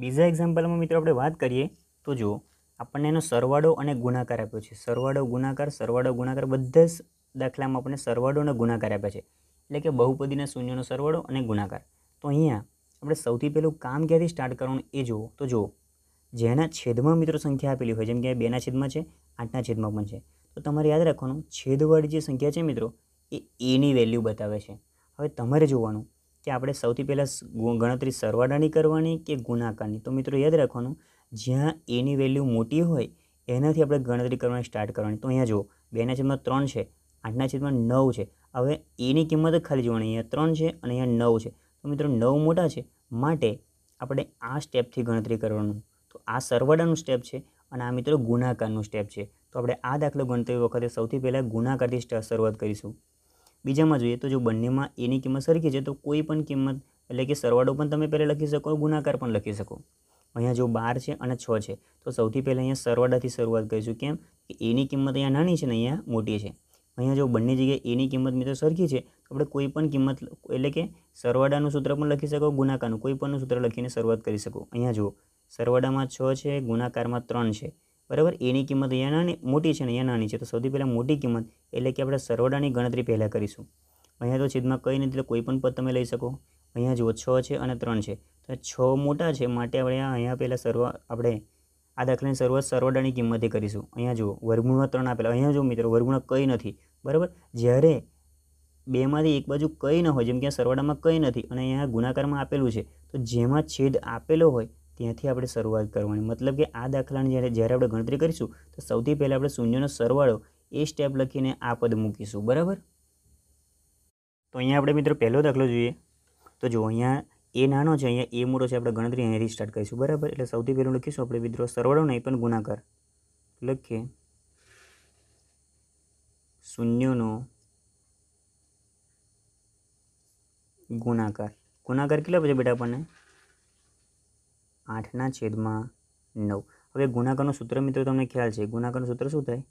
બીજા એક્ઝામ્પલમાં મિત્રો આપણે વાત કરીએ તો જુઓ આપણને એનો સરવાળો અને ગુણાકાર આપ્યો છે. સરવાળો ગુણાકાર બધા જ દાખલામાં આપણને સરવાળો અને ગુણાકાર આપ્યા છે, એટલે કે બહુપદીના શૂન્યનો સરવાળો અને ગુણાકાર. તો અહીંયા આપણે સૌથી પહેલું કામ ક્યાંથી સ્ટાર્ટ કરવાનું એ જુઓ. તો જુઓ જેના છેદમાં મિત્રો સંખ્યા આપેલી હોય, જેમ કે 2ના છેદમાં છે, 8ના છેદમાં પણ છે, તો તમારે યાદ રાખવાનું છેદવાળી જે સંખ્યા છે મિત્રો એ એની વેલ્યુ બતાવે છે. હવે તમારે જોવાનું કે આપણે સૌથી પહેલાં ગણતરી સરવાળાની કરવાની કે ગુણાકારની. તો મિત્રો યાદ રાખવાનું જ્યાં એની વેલ્યુ મોટી હોય એનાથી આપણે ગણતરી કરવાની સ્ટાર્ટ કરવાની. તો અહીંયા જુઓ 2/3 છે, 8/9 છે. હવે એની કિંમત ખાલી જોવાની, અહીંયા 3 છે અને અહીંયા 9 છે. તો મિત્રો 9 મોટા છે માટે આપણે આ સ્ટેપથી ગણતરી કરવાનું. તો આ સરવાળાનું સ્ટેપ છે અને આ મિત્રો ગુણાકારનું સ્ટેપ છે. તો આપણે આ દાખલો ગણતરી વખતે સૌથી પહેલાં ગુણાકારથી શરૂઆત કરીશું. બીજામાં જોઈએ તો જો બંનેમાં એની કિંમત સરખી છે તો કોઈ પણ કિંમત એટલે કે સરવાળો પણ તમે પહેલાં લખી શકો, ગુણાકાર પણ લખી શકો. અહીંયા જો 12 છે અને 6 છે, તો સૌથી પહેલાં અહીંયા સરવાળાથી શરૂઆત કરીશું. કેમ કે એની કિંમત અહીંયા નાની છે ને અહીંયા મોટી છે. અહીંયા જો બંને જગ્યાએ એની કિંમત મિત્રો સરખી છે તો આપણે કોઈ પણ કિંમત એટલે કે સરવાળાનું સૂત્ર પણ લખી શકો, ગુણાકારનું કોઈ પણનું સૂત્ર લખીને શરૂઆત કરી શકો. અહીંયા જુઓ સરવાળામાં 6 છે, ગુણાકારમાં 3 છે, બરાબર. એની કિંમત અહીંયા નાની મોટી છે ને અહીંયા નાની છે, તો સૌથી પહેલાં મોટી કિંમત એટલે કે આપણે સરવાળાની ગણતરી પહેલાં કરીશું. અહીંયા તો છેદમાં કંઈ નથી એટલે કોઈ પણ પદ તમે લઈ શકો. અહીંયા જુઓ 6 છે અને 3 છે, તો 6 મોટા છે માટે આપણે અહીંયા પહેલાં આપણે આ દાખલાની શરૂઆત સરવાળાની કિંમતથી કરીશું. અહીંયા જુઓ વર્ગમૂળમાં 3 આપેલા. અહીંયા જુઓ મિત્રો વર્ગમૂળમાં કંઈ નથી, બરાબર. જ્યારે બેમાંથી એક બાજુ કંઈ ન હોય, જેમ કે સરવાળામાં કંઈ નથી અને અહીંયા ગુણાકારમાં આપેલું છે, તો જેમાં છેદ આપેલો હોય ત્યાંથી આપણે શરૂઆત કરવાની. મતલબ કે આ દાખલાની જ્યારે આપણે ગણતરી કરીશું તો સૌથી પહેલાં આપણે શૂન્યનો સરવાળો એ સ્ટેપ લખીને આ પદ મૂકીશું, બરાબર. તો અહીંયા આપણે મિત્રો પહેલો દાખલો જોઈએ. તો જો અહીંયા એ નાનો છે, અહીંયા એ મોટો છે, આપણે ગણતરી અહીંયાથી સ્ટાર્ટ કરીશું, બરાબર. એટલે સૌથી પહેલું લખીશું આપણે મિત્રો સરવાળો નહીં પણ ગુણાકાર લખીએ. શૂન્યનો ગુણાકાર. ગુણાકાર કેટલા બજે બેટા આપણને 8/9. હવે ગુણાકારનું સૂત્ર મિત્રો તમને ખ્યાલ છે, ગુણાકારનું સૂત્ર શું થાય?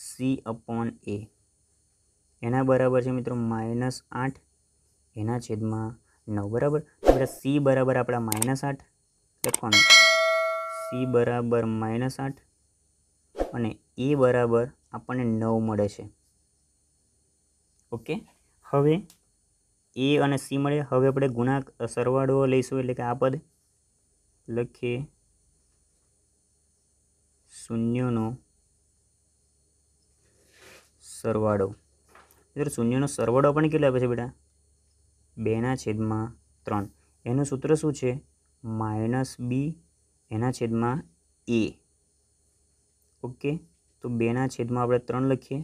C/A એના બરાબર છે મિત્રો -8/9, બરાબર. એટલે C બરાબર આપણા -8 લખવાનું, C બરાબર -8 અને A બરાબર આપણને 9 મળે છે. ઓકે, હવે A અને C મળે. હવે આપણે સરવાળો લઈશું એટલે કે આ પદ લખીએ શૂન્યનો સરવાળો. મિત્રો શૂન્યનો સરવાળો આપણને કેટલો આપે છે બેટા? 2/3. એનું સૂત્ર શું છે? -B/A. ઓકે, તો 2/3 આપણે 3 લખીએ.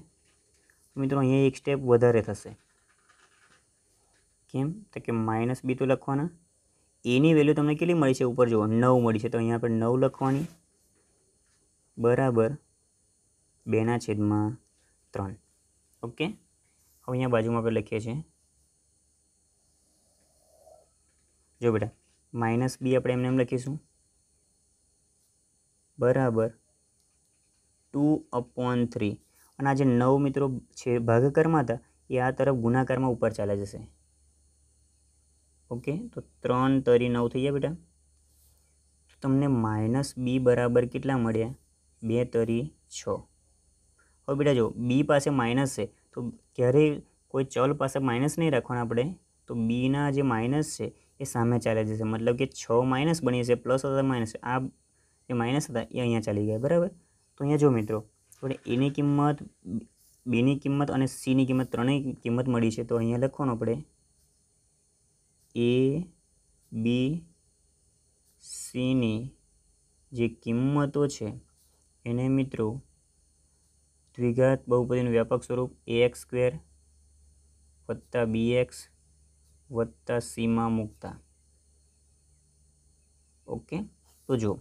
મિત્રો અહીંયા એક સ્ટેપ વધારે થશે. કેમ? તો કે -B તો લખવાના, એની વેલ્યુ તમને કેટલી મળી છે ઉપર જુઓ 9 મળી છે, તો અહીંયા આપણે 9 લખવાની, બરાબર 2/3. ઓકે, હવે અહીંયા બાજુમાં આપણે લખીએ છીએ જો બેટા -B આપણે એમને એમ લખીશું, બરાબર 2/3. અને આ જે 9 મિત્રો છે ભાગાકારમાં હતા એ આ તરફ ગુણાકારમાં ઉપર ચાલે જશે. ઓકે, તો 3×9 થઈ ગયા બેટા. તો તમને -B બરાબર કેટલા મળ્યા? 2×6. હવે બેટા જો B પાસે માઇનસ છે તો ક્યારેય કોઈ ચલ પાસે માઇનસ નહીં રાખવાના આપણે, તો બીના જે માઇનસ છે એ સામે ચાલે જશે. મતલબ કે 6 માઇનસ બની જશે, પ્લસ હતા માઇનસ, આ જે માઇનસ હતા એ અહીંયા ચાલી ગયા, બરાબર. તો અહીંયા જો મિત્રો આપણે એની કિંમત, Bની કિંમત અને Cની કિંમત, ત્રણેય કિંમત મળી છે, તો અહીંયા લખવાનું આપણે A, B, Cની જે કિંમતો છે એને મિત્રો દ્વિઘાત બહુપદીનું વ્યાપક સ્વરૂપ AX² + BX + Cમાં મૂકતા. ઓકે, તો જો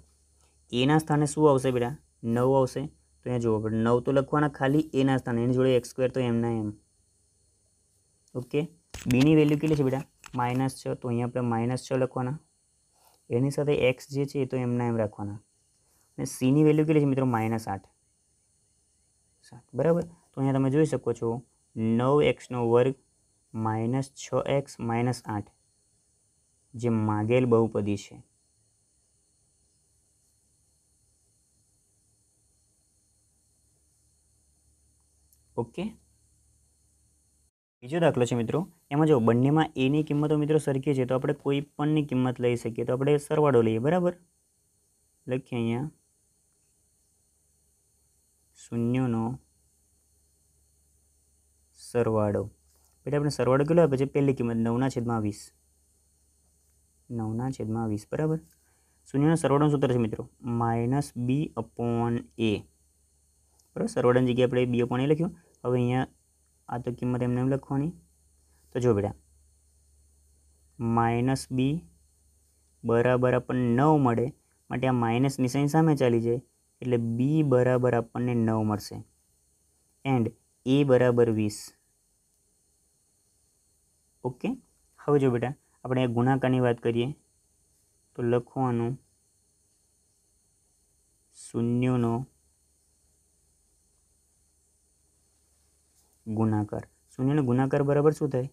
એના સ્થાને શું આવશે બેટા? 9 આવશે. તો અહીંયા જુઓ 9 તો લખવાના ખાલી એના સ્થાને, એની જોડે X² તો એમના એમ. ઓકે, બીની વેલ્યુ કેટલી છે બેટા? -6, તો અહીંયા આપણે -6 લખવાના, એની સાથે X જે છે એ તો એમના એમ રાખવાના. અને Cની વેલ્યુ કેટલી છે મિત્રો? -8, બરાબર. તો અહીંયા તમે જોઈ શકો છો 9x² - 6x - 8 જે માગેલ બહુપદી છે. ओके। बीजो दाखलो है मित्रों, एमां जो बंने में ए नी किंमतो मित्रों सरखी है तो आपणे कोई पण नी किंमत लई सकीए। तो आपणे सरवाळो लईए, बराबर लखीए अहींया 0 नो सरवाड़ो। बेटा अपने सरवाड़ो के लिए पे पहली किंमत 9/20, 9/20 बराबर 0 सरवाड़ो सूत्र है मित्रों -b/a बराबर। सरवाड़ा की जगह अपने b/a लख्यू। हवे अहींया आ तो किंमत एमने एम लखवानी। तो जो बेटा -b बराबर अपन 9 मळे माटे आ माइनस निशानी सामे चाली जाए एटले b बराबर अपने 9 मळशे एंड ए बराबर 20। ओके। हवे जो बेटा अपने गुणाकारनी बात करिए तो लखवानुं 0 नो गुणाकार। 0 नो गुणाकार बराबर शुं थाय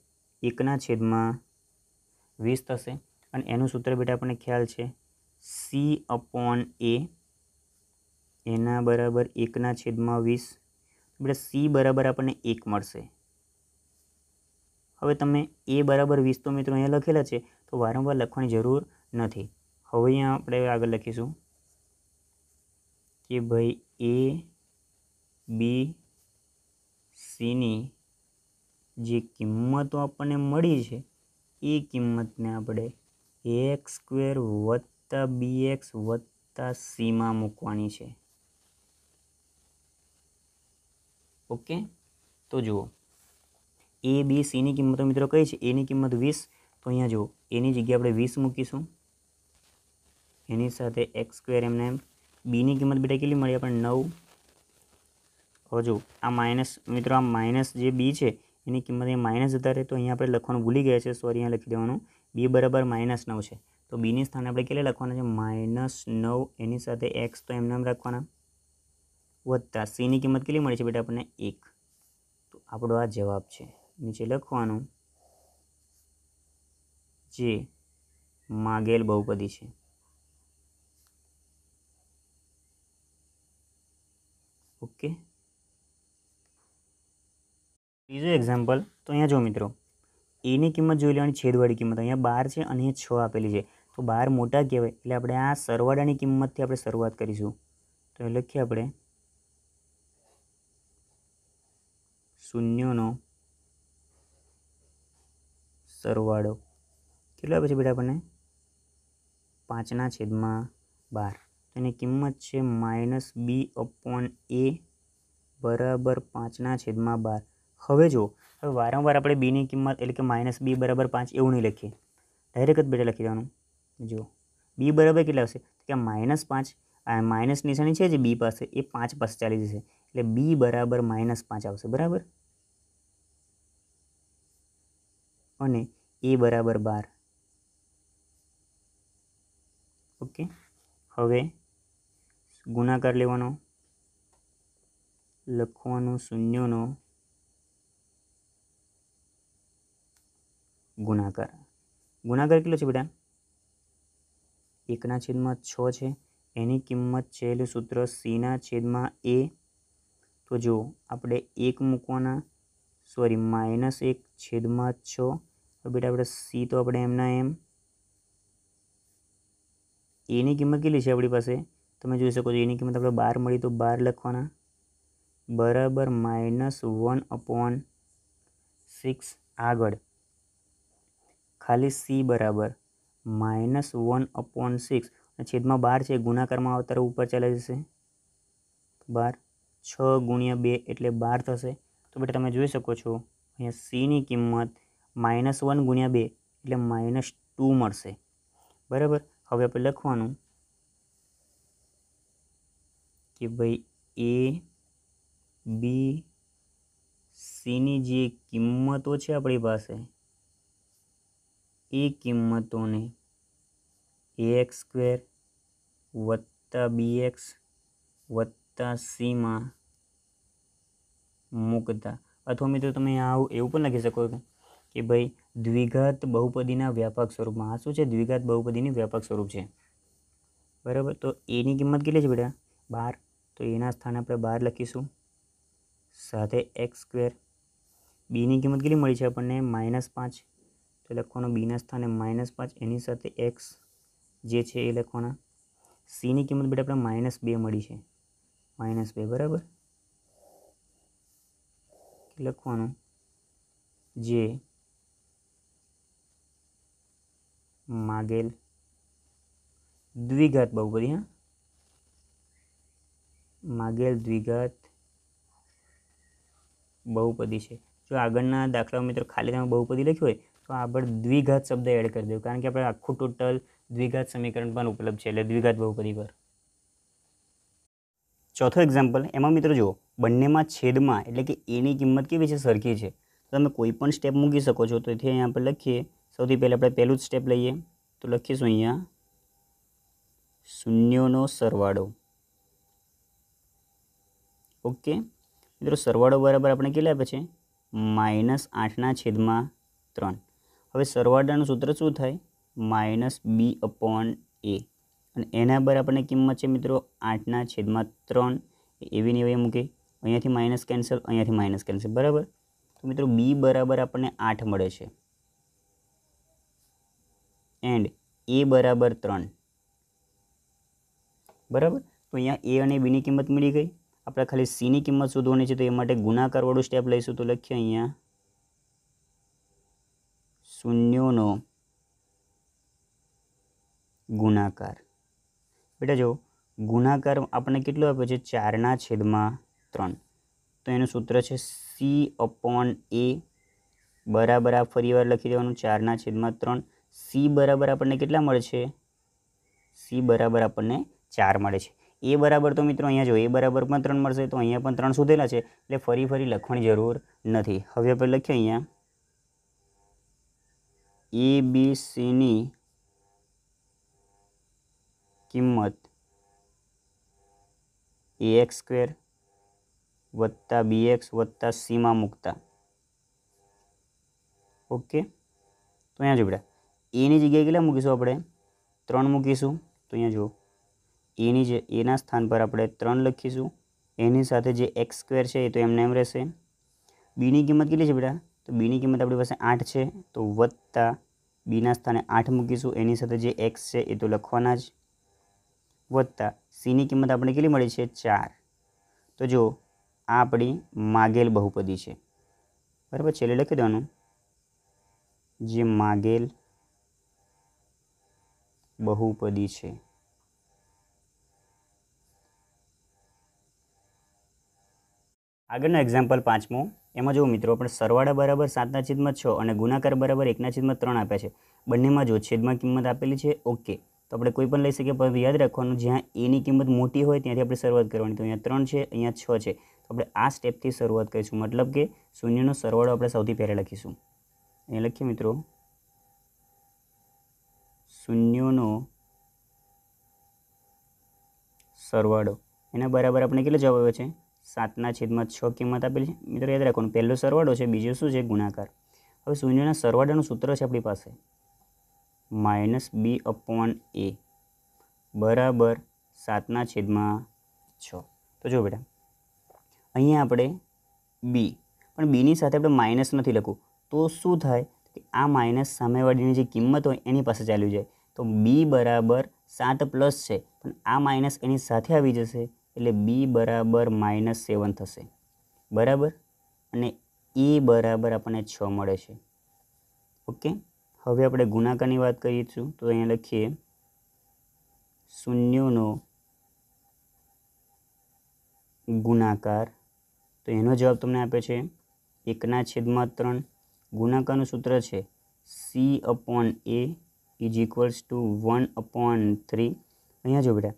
1/20 थशे अने एनुं सूत्र बेटा आपणे ख्याल छे c/a एना बराबर 1/20। बेटा c बराबर अपने 1 मळशे। हवे तमे a बराबर 20 तो मित्रों अहींया लखेला है तो वारंवार लखवानी जरूर नथी। हवे अहींया आपणे आगळ लखीशुं कि भाई a b c नी जे किंमत आपने मळी छे ए किंमत ने आपणे ax² bx c में मूकवानी छे। ओके। तो जुओ ए बी सी नी किंमत मित्रों कई है। ए नी किंमत 20 तो अहींया जुओ ए नी जग्याए आपणे 20 मूकीशुं एनी साथे x² एमने एम। बी नी किंमत बेटा केटली मळी आपणे 9। हवे जुओ आ माइनस मित्रों आ माइनस जे बी है एनी किंमत अहीं माइनस जता रहे तो अहींया आपणे लखवानुं भूली गया छे। सॉरी अहींया लखी देवानुं b बराबर -9 है तो b ने स्थाने आपणे केटले लखवाना छे -9 एनी साथे x तो एमने एम राखवाना वत्ता c नी किंमत केटली मळी छे बेटा आपणे 1। तो आपणो आ जवाब छे। नीचे लखवानुं जे मागेल बहुपदी छे। ओके। बीजो एक्जाम्पल तो अहींया जो मित्रों ए नी किंमत जोई लेवानी छेदवाड़ी किंमत अहींया 12 है अने अहींया 6 आपेली है तो 12 मोटा कहेवाय एटले आपणे आ सरवाड़ानी किंमतथी आपणे शरूआत करीशुं। तो लखीए आपणे 0 नो सरवाड़ो केटलो आपे छे बेटा आपणे 5/12। तो एनी किंमत छे -b/a बराबर 5/12। हवे जो हवे वारंवार आपणे b नी किंमत एटले के -b बराबर 5 एवुं नहीं लखीए डायरेक्ट बेटा लखी देवानुं। जो b बराबर केटला आवशे तो के -5 आ माइनस निशानी है जो b पास ए 5 पास चाली जशे एटले b बराबर -5 आवशे बराबर अने a बराबर 12। ओके। हवे गुणाकार लेवानो लखवानुं 0 नो गुणाकार। गुणाकार केटलो छे बेटा 1/6 है एनी किंमत छेल्लुं सूत्र c/a। तो जो आपणे 1 मूकवाना सॉरी -1/6 बेटा आपणे c तो आपणे एमना एम। ए नी किंमत केटली छे आपणी पासे तमे जोई शको छो एनी किंमत आपणे 12 मळी तो 12 लखवाना बराबर -1/6 आगळ खाली c बराबर -1/6 छेदमां 12 है गुणाकार में आवता ऊपर चले जैसे 12 6×2 एटले 12 थशे। तो बेटा तमे जोई शको छो अहींया c नी किंमत -1×2 एटले -2 मळशे बराबर। हवे आपणे लखवानुं कि भाई a b c नी जे किंमतो छे आपणी पासे ए किंमतों ने ax² bx c में मूकता अथवा मित्रों तमे आव एवुं पण लखी शको कि भाई द्विघात बहुपदीना व्यापक स्वरूप में। आ शुं छे द्विघात बहुपदीनी व्यापक स्वरूप है बराबर। तो ए नी किंमत केटली छे बेटा 12 तो एना स्थाने आपणे 12 लखीशुं साथ एक्स स्क्वेर बीनी किंमत के मिली है अपने -5 तो लखवा बीना स्थाने -5 एनी साथ एक्स जे है ये लखवा सी की किंमत बेटा अपने -2 मिली है -2 बराबर लखवा जे मागेल द्विघात बहुपदी हाँ मागेल द्विघात बहुपदी है। जो आगळना दाखला मित्रों खाली तमे बहुपदी लख्युं होय तो आगळ द्विघात शब्द एड कर देव कारण कि आपणे आखुं टोटल द्विघात समीकरण पण उपलब्ध है एटले द्विघात बहुपदी पर। चौथो एक्जाम्पल एमां मित्रों जुओ बंनेमां छेदमां एटले के ए नी किंमत केवी छे सरखी है तो तमे कोईपण स्टेप मूकी शको छो। तो यहाँ पर लखीए सौथी पहले आपणे पहेलुं ज स्टेप लईए तो लखीशुं अहींया शून्योनो सरवाड़ो। ओके मित्रों सरवाड़ो बराबर अपने के लिए आपे -8/3। हवे सरवाड़ानुं सूत्र शुं थाय -b/a अने एना बर अपने किंमत छे मित्रों 8/3 एवी ने एवी मूके अहींयाथी माइनस केन्सल अहींयाथी माइनस केन्सल बराबर तो मित्रों b बराबर अपने 8 मळे छे एंड a बराबर 3 बराबर। तो अँ ए और बी की किंमत मिली गई अपने खाली सी की किंमत शोधवानी है तो ये गुणाकारवाड़ो स्टेप लईशुं तो लखीए अँ शून्योनो गुणाकार। बेटा जो गुणाकार आपने केटलो आप्यो छे 4/3 तो एनु सूत्र है c/a बराबर आ फरीवार लखी देवानुं 4/3 c बराबर आपने केटला मळे छे c बराबर आपने 4 मळे छे ए बराबर तो मित्रों अहींया जो ए बराबर पण 3 मळशे तो अहींया पण 3 सुधेला छे एटले फरी लखवानी जरूर नथी। हवे आपणे लखीए अहींया ए बी सी नी किंमत ax² + bx+ c में मुकता। ओके तो अँ जो बेटा ए नी जगह के मूकीशू अपने 3 मूकीशू तो अँ जो एना स्थान पर आप 3 लखीशू एनी साथे जे x² है तो एमने एम रहेशे। बी नी किंमत केटली छे बेटा तो बी नी किंमत अपनी पास 8 है तो वत्ता बीना स्थाने 8 मूकीशू एनी साथे जे x है ये तो लखवाना ज वत्ता सी नी किंमत आपने केटली मळी छे 4। तो जो आ आपणी मागेल बहुपदी है बराबर छेल्ले लखी देवानुं जे मागेल बहुपदी है। आगळनो एक्जाम्पल 5मो एमां जो मित्रों अपने सरवाड़ा बराबर 7/6 और गुणाकार बराबर 1/3 आप्या छे बंनेमां जो छेदमां किंमत आपेली छे। ओके तो आपणे कोई पण लई शकीए पर याद राखवानुं ज्यां ए नी किंमत मोटी होय त्यांथी आपणे शरूआत करवानी तो अहींया 3 है अहींया 6 है तो आपणे आ स्टेपथी शरूआत करीशुं मतलब के शून्यनो सरवाड़ो आपणे सौथी पहेला लखीशुं अहींया लखीए मित्रों शून्यनो सरवाड़ो एना बराबर आपणे केटलो जवाब आव्यो छे 7/6 किंमत आपेली है। मित्रों याद रखो पहलो सरवाड़ो है बीजो शू है गुणाकार। हवे शून्यना सरवाड़ानुं सूत्र है अपनी पास -b/a बराबर 7/6। तो जो बेटा अहीं आपणे बी पण बी नी साथे आपणे माइनस नथी लख्युं तो शुं थाय कि आ माइनस सामेवाळीनी जे किंमत होय एनी पासे चाल्युं जाय तो बी बराबर 7 प्लस है पण आ माइनस एनी साथे आवी जशे एटले बी बराबर -7 थशे बराबर अने ए बराबर अपने 6 मळे छे। ओके हवे आपणे गुणाकारनी वात करीशुं तो अहींया लखीए शून्योनो गुणाकार तो एनो जवाब तमने आपे छे 1/3 गुणाकारनुं सूत्र छे c/a = 1/3। अहींया जो बेटा अँ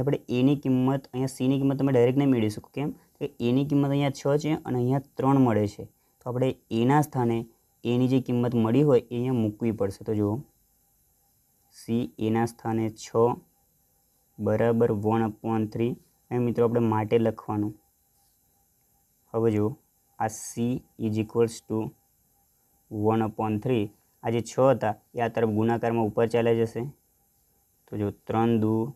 आप ए नी किंमत अँ सी नी किंमत तमे डायरेक्ट नहीं मेळवी शको केम तो ए नी किंमत अँ 6 है और अँ 3 मळे छे तो आपणे एना स्थाने ए नी जे किंमत मळी होय ए अँ मूकवी पड़शे। तो जो सी एना स्थाने 6 बराबर 1/3 अँ मित्रों आपणे माटे लखवानुं। हवे जो आ सी = 1/3 आ जे 6 हता ए आ तरफ गुणाकारमां उपर चाल्या जशे तो जो 3×2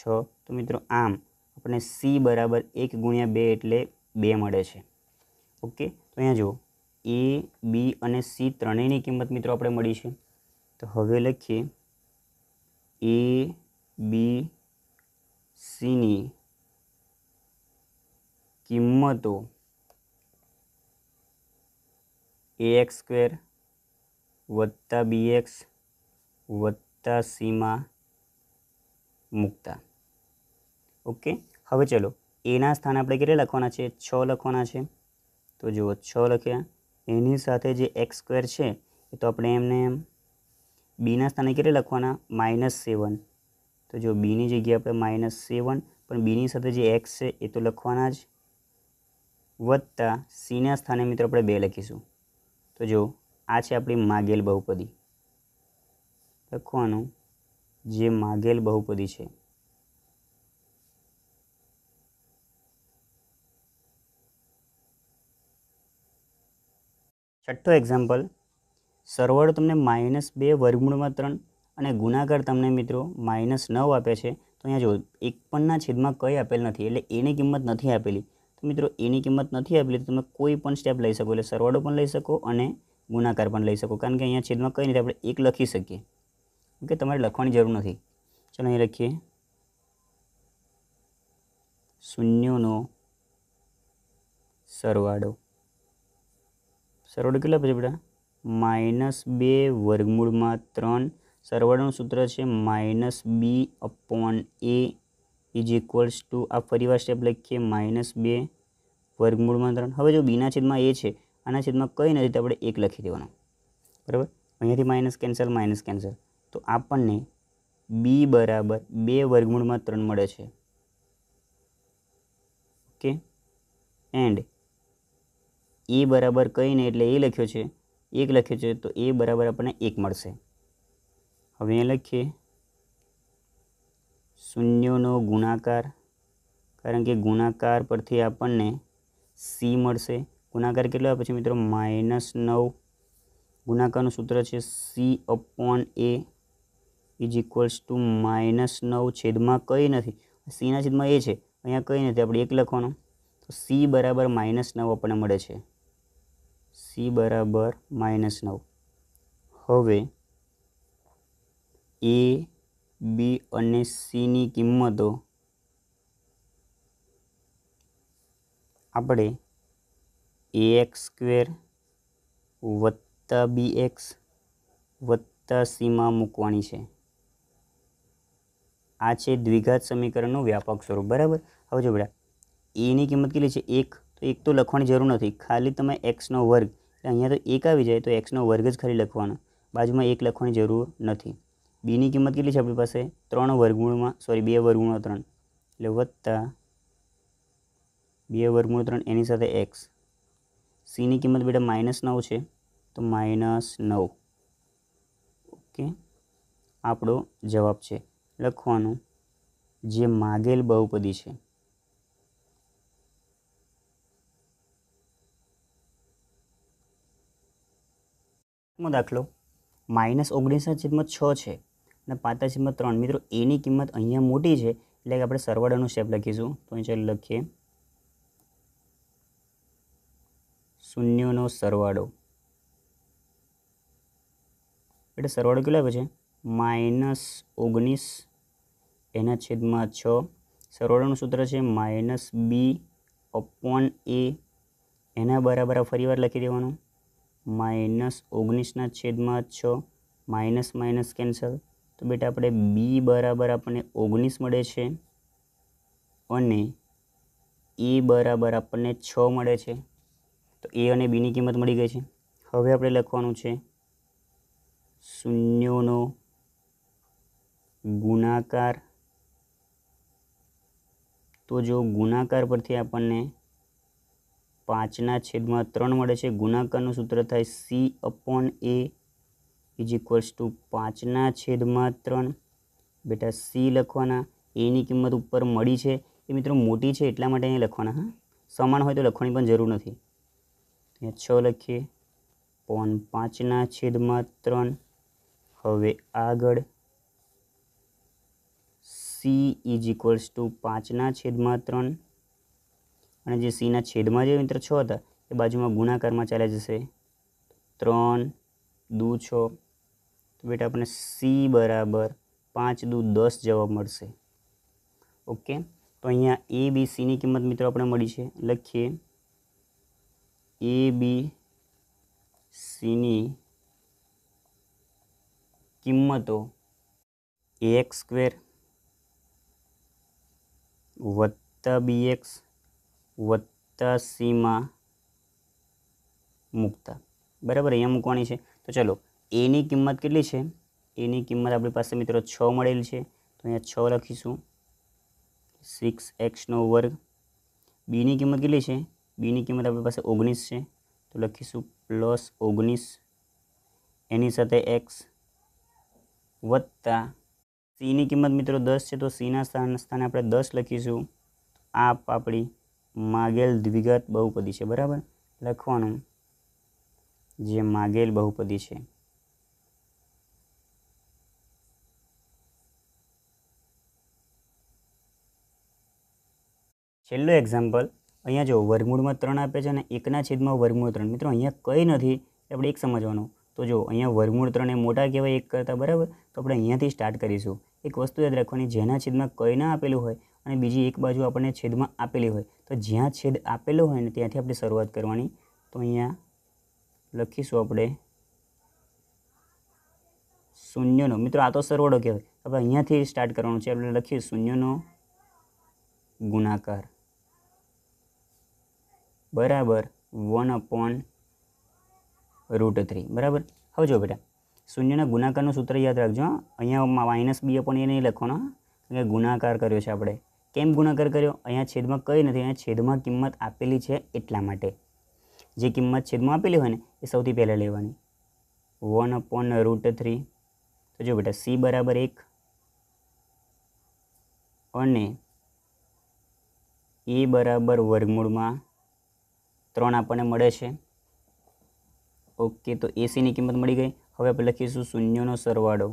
6 तो मित्रों आम अपने c बराबर 1×2 एटले बे मळे छे। ओके तो अहीं जुओ ए बी अने सी त्रणेयनी किंमत मित्रों आपणे मळी छे। तो हवे लखीए ए बी सी नी किंमतो ax स्क्वेर वत्ता bx वत्ता c मां मुकता। ओके हवे चलो ए ना स्थाने आपणे केटला लखवाना छे, 6 लखवाना छे। तो जुओ 6 लख्या एनी साथे जे एक्स स्क्वेर छे ए तो आपणे एमने बी ना स्थाने केटला लखवाना -7। तो जो बी नी जग्याए आपणे -7 पण बी नी साथे जे एक्स छे ए तो लखवाना ज वत्ता सी ना स्थाने मित्रों आपणे 2 लखीशुं। तो जो आ छे आपणी मागेल बहुपदी, लखवानुं जे मागेल बहुपदी छे। छठो एक्जाम्पल सरवाळो तमने -2 वर्गमूळमां 3 अने गुणाकार तमने मित्रों -9 आपे छे। तो अहींया जो 51 कई आपेल नथी एटले ए नी किंमत नथी आपेली। तो मित्रों ए नी किंमत नथी आपेली तो तमे कोई पण स्टेप लई शको, एटले सरवाळो पण लई शको अने गुणाकार पण लई शको, कारण के अहींया छेदमां कई नथी आपणे 1 लखी शकीए। ओके तमारे लखवानी जरूर नथी। चलो अहीं लखीए 0 नो सरवाळो। सरवाड़ो के बेटा -2 वर्गमूल में 3 सरवाड़ो सूत्र है -b/a इज इक्वल्स टू आ फरी स्टेप लखीए -2 वर्गमूल में 3। हवे जो बीना छेद में ए है आना छेद में कई नहीं तो आपणे 1 लखी देवानुं, बराबर। अहींथी माइनस कैंसल तो आपने b बराबर 2 वर्गमूल में 3 मळे छे। ओके एंड ए बराबर कई नहीं एटले ए लख्यो छे 1 लख्यो छे तो ए बराबर अपने 1 मळशे। हवे लखीए 0 नो गुणाकार, कारण के गुणाकार परथी आपने सी मळशे। गुणाकार केटलो आवे छे मित्रों -9। गुणाकारनुं सूत्र छे c/a इज इक्वल्स टू -9 छेदमां कई नथी, c ना छेदमां a छे अहींया कई नथी आपणे 1 लखवानुं। तो c बराबर -9 आपणे मळे छे, c बराबर -9। हवे a b अने c नी किंमतो आपणे ax² वत्ता bx वत्ता c मां मूकवानी छे। आ छे द्विघात समीकरणनुं व्यापक स्वरूप, बराबर। हवे जो बेटा ए नी किंमत के लिए 1 तो 1 तो लखवानी जरूर नहीं, खाली तमे x નો वर्ग अहीं तो 1 आ जाए तो x નો वर्ग ज खाली लखवानो, बाजू में 1 लखवानी जरूर नहीं। b नी किंमत के लिए अपनी पास 2 वर्गमूळ 3 एटले वत्ता 2 वर्गमूळ 3 एनी साथे x। c नी किंमत बेटा -9 है तो -9। ओके आपणो जवाब है लखवानुं जे मागेल बहुपदी है। दाखलो -19.6 है 35.3 मित्रों ए नी किंमत अहींया मोटी है एटले आपणे सरवाळानो स्टेप लखीशुं। तो अहीं चलो लखीए 0 नो सरवाळो। बेटा सरवाळो केटलो आवे छे -19 एना छेदमां 6। सरवाळानुं सूत्र है -b/a एना बराबर फरीवार लखी देवानुं -19/6 माइनस माइनस कैंसल तो बेटा अपने बी बराबर अपने 19 मळे छे अने ए बराबर अपने 6 मळे छे। तो ए अने बी नी किंमत मळी गई छे। हवे आपणे लखवानुं छे 0 नो गुणाकार। तो जो गुणाकार परथी आपने 5/3 मळे छे। गुणाकारनुं सूत्र थाय c/a इज इक्वल्स टू 5/3। बेटा c लखवाना, a नी किंमत ऊपर मळी छे ए मित्रों मोटी छे एटला माटे अहीं लखवाना, हाँ समान होय तो लखवानी पण जरूर नथी। अहीं 6 लखीए 5/3। हवे आगळ c इज इक्वल्स टू 5/3 અને જે સીના છેદમાં જે મિત્ર 6 હતા એ બાજુમાં ગુણાકારમાં ચાલે જશે 3 2 6 તો બેટા આપણે c = 5 2 10 જવાબ મળશે। ओके तो અહીંયા a b c ની કિંમત મિત્રો આપણે મળી છે, લખીએ a b c ની કિંમતો ax² वत्ता bx वत्ता c में मुकता बराबर अँ मूकवानी है। तो चलो ए नी किंमत के लिए ए किंमत अपनी पास मित्रों 6 मेली है तो अँ 6 लखीशू 6x² बी नी किंमत के लिए बी नी किंमत अपनी पास 19 है तो लखीशू +19 एनी x वत्ता सी नी किंमत मित्रों 10 है तो सी ना स्थाने आपणे 10 लखीशू। आप आपणी मागेल द्विघात बहुपदी है बराबर लखवानुं जे मागेल बहुपदी है। छेल्लो एक्जाम्पल अहींया जो वर्गमूळमां 3 आपे छे अने 1/3 वर्गमूळ 3 मित्रों अहींया कई नथी आपणे एक समजवानुं। तो जो अँ वर्गमूल 3 ए मोटा कहेवाय 1 करता बराबर तो अपने अहींयाथी स्टार्ट करीशुं। एक वस्तु याद रखवानी जेना छेदमां कई ना आपेलुं होय अने बीजी एक बाजू आपणे छेदमां आपेली होय तो ज्यां छेद आपेलो होय ने त्यांथी आपणे शरूआत करवानी। तो अहींया लखीशुं आपणे 0 नो मित्रों आ तो सरवाळो कहेवाय हवे अहींयाथी स्टार्ट करवानुं छे आपणे लखीए 0 नो गुणाकार बराबर 1/√3 बराबर। हम जो बेटा 0 गुणाकार सूत्र याद रखो अँ -b/a नहीं लखो गुणाकार करो आपणे केम गुणाकार करो अँ छेद में कई नहीं अँ छेद में किंमत आपेली है एटला माटे जे किंमत छेद में आपेली होय ने सौथी पहला लेवानी 1/√3। तो जो बेटा c बराबर 1 अने a बराबर वर्गमूल में 3 आपणे मळे छे। ओके तो ए सी की किंमत मिली गई। हवे आप लखीशू 0 नो सरवाड़ो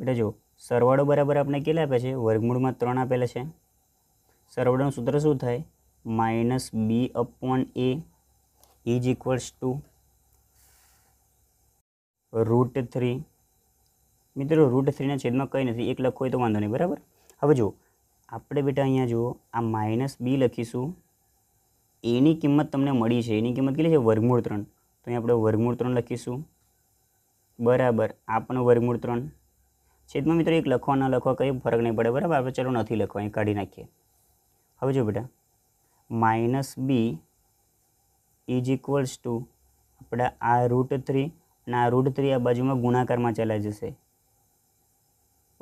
बेटा जो सरवाड़ो बराबर आपने के आप वर्गमूल में 3 आपेला है सरवाड़ो सूत्र शू थाय -b/a इज इक्वल्स टू √3 मित्रों √3 छेद में कई नहीं 1 लखो तो वांधो नहीं बराबर। हवे जो आपणे बेटा अहींया जुओ आ -b लखीशू a नी किंमत तमने मळी छे एनी किंमत केटली छे वर्गमूल 3 तो अहीं आपणे वर्गमूल 3 लखीशू बराबर आपनो वर्गमूल 3 छेदमां मित्रों 1 लखवा न लखवा कई फरक नहीं पड़े बराबर आपणे चलो नथी लखवा अहीं काढी नाखीए। हवे जो बेटा -b इज इक्वल्स टू आपणा आ √3 अने आ √3 आ बाजुमां गुणाकारमा चला जशे।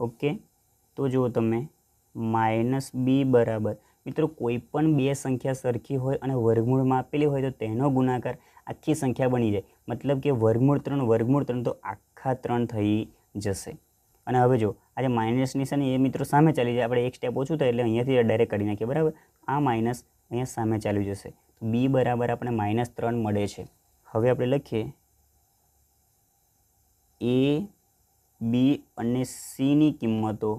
ओके तो जुओ तमे -b बराबर मित्रों कोईपण बे संख्या सरखी होय अने वर्गमूल में आपेली होय तो तेनो गुणाकार आखी संख्या बनी जाए मतलब कि वर्गमूल 3 तो आखा 3 थई जशे। अने हवे जो आज माइनस निशानी ए मित्रों सामे चाली जाए आपणे एक स्टेप ओछुं थाय एटले अहींयाथी डायरेक्ट काढी नाखीए बराबर आ माइनस अहींया सामे चाली जशे तो b बराबर आपणे -3 मळे छे। हवे आपणे लखीए a b अने c नी किंमतो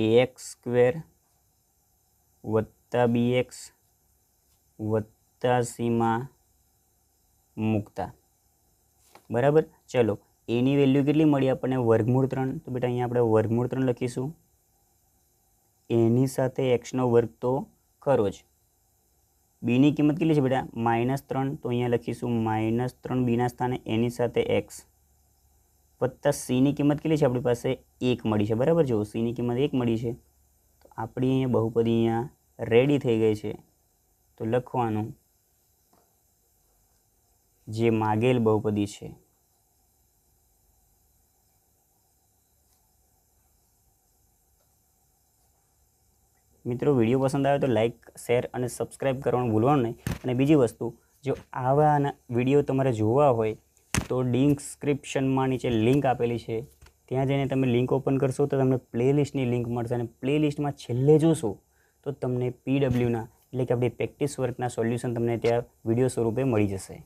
ax² वत्ता bx वत्ता c में मुकता बराबर। चलो a नी वेल्यू कितली मळी आपणे वर्गमूल 3 तो बेटा अहीं आपणे वर्गमूल 3 लखीशू a नी साथे x नो वर्ग तो खरो ज। b नी किंमत कितली छे बेटा -3 तो अहीं लखीशू -3 b ना स्थाने a नी साथे x वत्ता c नी किंमत केटली छे आपणी पासे 1 मळी छे बराबर। जो c नी किंमत 1 मळी छे तो आपणी अहींया बहुपदी अहींया रेडी थई गई छे तो लखवानुं जे मागेल बहुपदी छे। मित्रों विडियो पसंद आवे तो लाइक शेर अने सब्सक्राइब करवानुं भूलवानुं नहीं। अने बीजी वस्तु जो आवा विडियो तमारे जोवा होय तो डिस्क्रिप्शन में नीचे लिंक आपेली है त्यां जईने तमे लिंक ओपन करशो तो तमने प्लेलिस्टनी लिंक मळशे अने प्लेलिस्ट में छेल्ले जोशो तो तमने पीडब्ल्यूना एटले के आपणी प्रैक्टिस वर्कना सोल्यूशन तमने त्यां विडियो स्वरूपे मळी जशे।